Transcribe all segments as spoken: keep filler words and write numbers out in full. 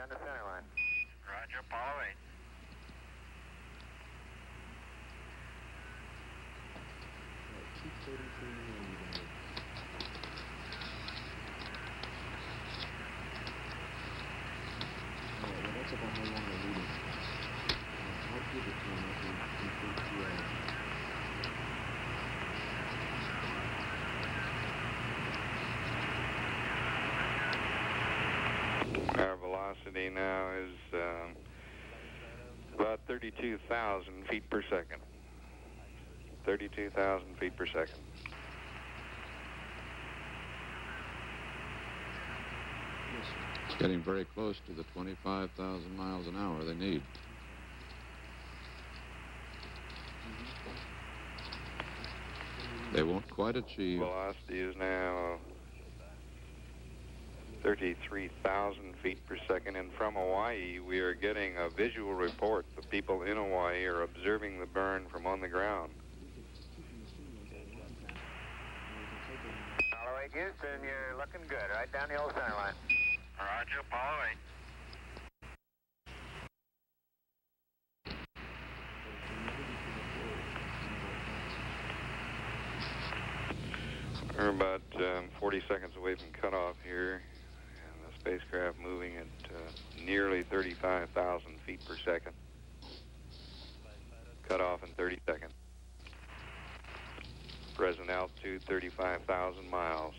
down to center line. Roger, Apollo eight. Keep thirty-three. That's about how long I need it. I'll give it to him if we complete the way. Our velocity now is um, about thirty-two thousand feet per second. thirty-two thousand feet per second. Yes, sir. It's getting very close to the twenty-five thousand miles an hour they need. They won't quite achieve. Velocity is now thirty-three thousand feet per second. And from Hawaii, we are getting a visual report. The people in Hawaii are observing the burn from on the ground. All right, Houston, you're looking good. Right down the old center line. Roger, Apollo eight. We're about um, forty seconds away from cutoff here, and the spacecraft moving at uh, nearly thirty-five thousand feet per second. Cutoff in thirty seconds. Present altitude thirty-five thousand miles.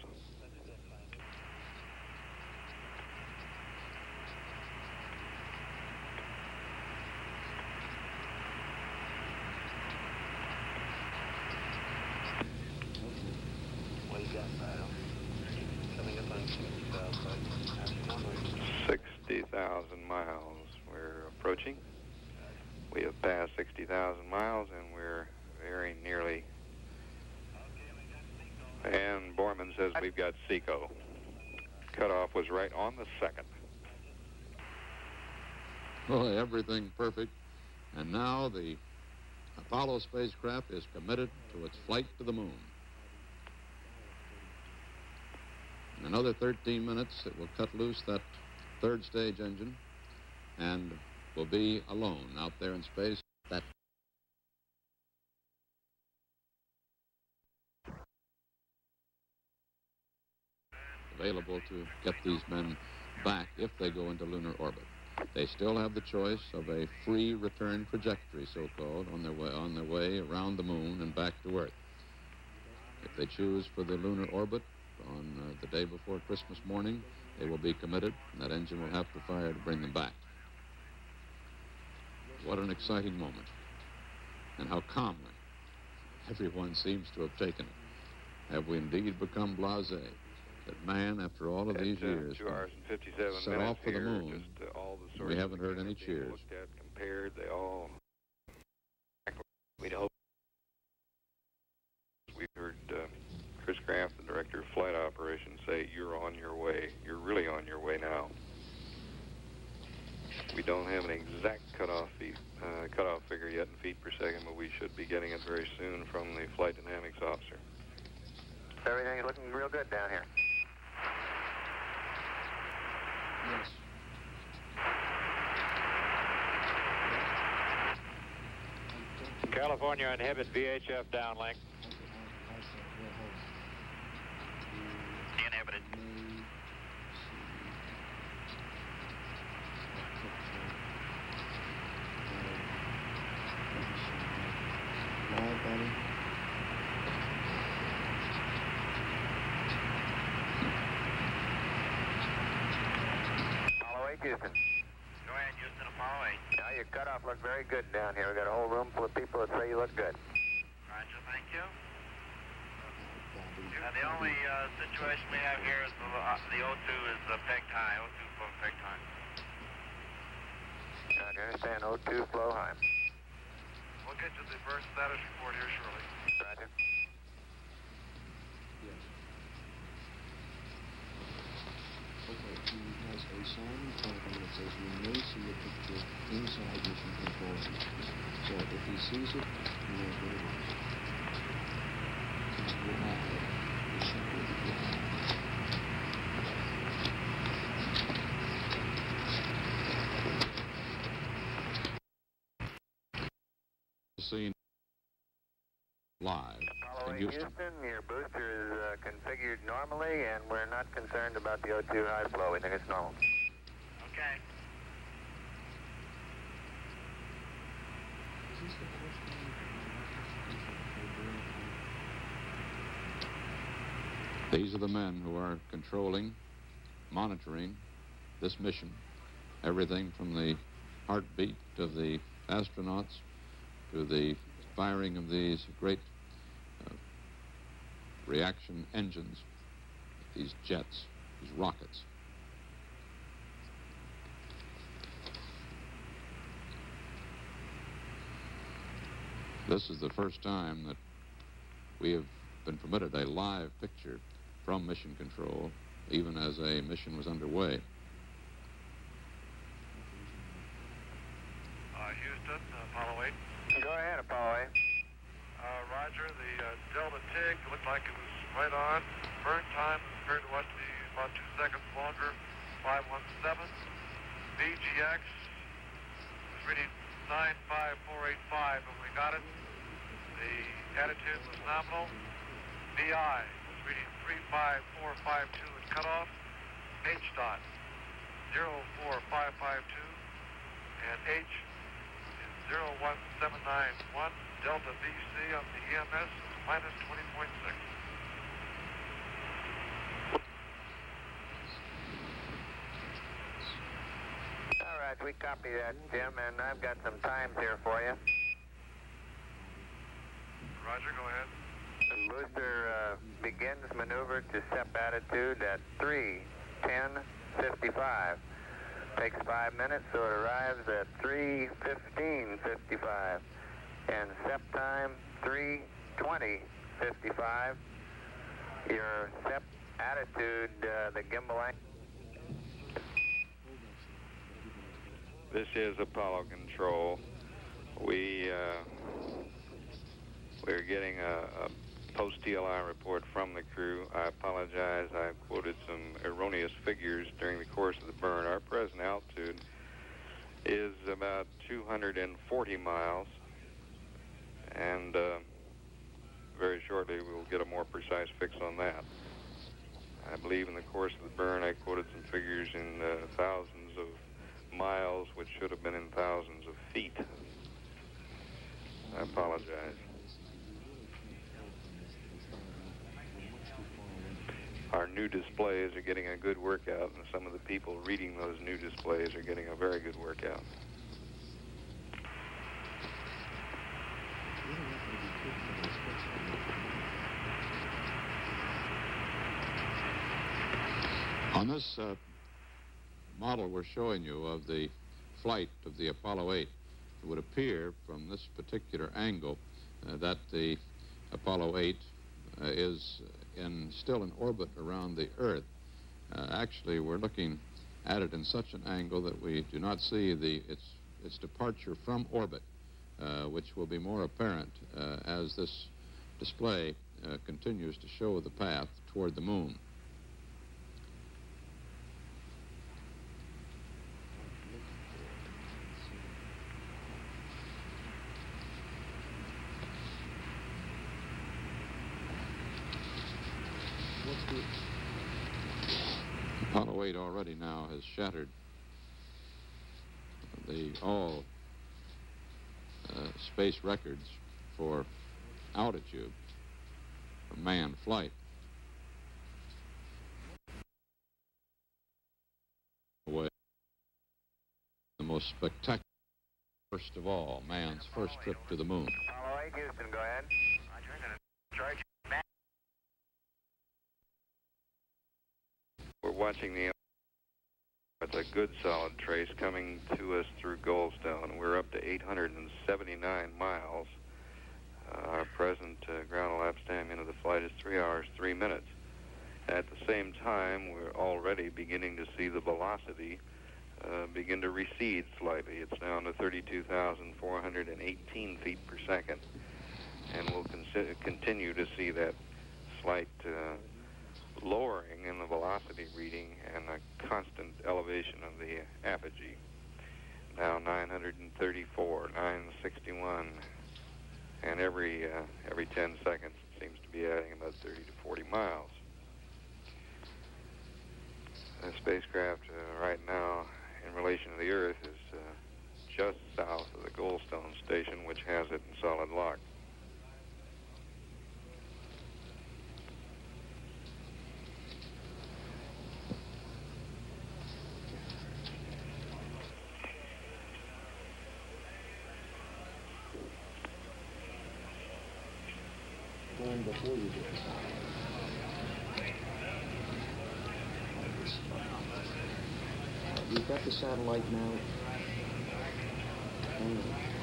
sixty thousand miles we're approaching. We have passed sixty thousand miles and we're very nearly. And Borman says we've got SECO. Cutoff was right on the second. Well, everything perfect. And now the Apollo spacecraft is committed to its flight to the moon. In another thirteen minutes, it will cut loose that third stage engine and will be alone out there in space. That available to get these men back if they go into lunar orbit. They still have the choice of a free return trajectory, so-called, on their way on their way around the moon and back to Earth. If they choose for the lunar orbit on uh, the day before Christmas morning, they will be committed, and that engine will have to fire to bring them back. What an exciting moment, and how calmly everyone seems to have taken it. Have we indeed become blasé that man, after all of these years, set off for the moon, we haven't heard any cheers. Compared, they all... We'd hope we've heard... Uh, Chris Kraft, the director of flight operations, say you're on your way. You're really on your way now. We don't have an exact cutoff feet, uh, cutoff figure yet in feet per second, but we should be getting it very soon from the flight dynamics officer. Everything is looking real good down here. Yes. California inhibit V H F downlink. Houston. Go ahead, Houston, Apollo eight. Now your cutoff looked very good down here. We've got a whole room full of people that say you look good. Roger, thank you. Now the only uh, situation we have here is the, uh, the O two is the peg high, O two flow peg high. Roger, understand, O two flow high. We'll get to the first status report here shortly. Roger. Yes. Okay, has a sign that says we may see a picture inside mission control. So if he sees it, he knows what it is. We'll have it. It should be the live Apollo eight in Houston. Houston. Your booster is uh, configured normally, and we're not concerned about the O two high flow. We think it's normal. Okay. Is this the first time you've been? These are the men who are controlling, monitoring this mission. Everything from the heartbeat of the astronauts to the firing of these great uh, reaction engines, these jets, these rockets. This is the first time that we have been permitted a live picture from mission control, even as a mission was underway. Houston, Apollo eight. Go ahead, Apollo eight. Uh, roger, the uh, delta tick looked like it was right on. Burn time compared to what the about two seconds longer, five one seven. V G X was reading nine five four eight five, and we got it. The attitude was nominal. V I was reading three five four five two at cutoff. H dot zero four five five two, and H zero one seven nine one, delta V C on the E M S minus twenty point six. All right, we copy that, Jim, and I've got some times here for you. Roger, go ahead. The booster uh, begins maneuver to step attitude at three ten fifty-five. Takes five minutes, so it arrives at three fifteen fifty-five. And step time, three twenty fifty-five. Your step attitude, uh, the gimbal angle. This is Apollo Control. We, uh, we're getting a, a post-T L I report from the crew. I apologize. I quoted some erroneous figures during the course of the burn. Our present altitude is about two hundred forty miles, and uh, very shortly we'll get a more precise fix on that. I believe in the course of the burn I quoted some figures in uh, thousands of miles, which should have been in thousands of feet. I apologize. Our new displays are getting a good workout, and some of the people reading those new displays are getting a very good workout. On this uh, model we're showing you of the flight of the Apollo eight, it would appear from this particular angle uh, that the Apollo eight uh, is in still in orbit around the Earth. Uh, actually, we're looking at it in such an angle that we do not see the its its departure from orbit, uh, which will be more apparent uh, as this display uh, continues to show the path toward the moon. Apollo eight already now has shattered the all uh, space records for altitude for manned flight. The most spectacular, first of all, man's first trip to the moon. Apollo eight, Houston, go ahead. Roger. We're watching the, it's a good solid trace coming to us through Goldstone. We're up to eight hundred seventy-nine miles. Uh, our present uh, ground elapsed time into the flight is three hours, three minutes. At the same time, we're already beginning to see the velocity uh, begin to recede slightly. It's down to thirty-two thousand four hundred eighteen feet per second. And we'll consider, continue to see that slight uh, lowering in the velocity reading and a constant elevation of the apogee. Now nine hundred thirty-four, nine sixty-one, and every uh, every ten seconds it seems to be adding about thirty to forty miles. The spacecraft uh, right now, in relation to the Earth, is uh, just south of the Goldstone station, which has it in solid lock. Going before you do. You've got the satellite now.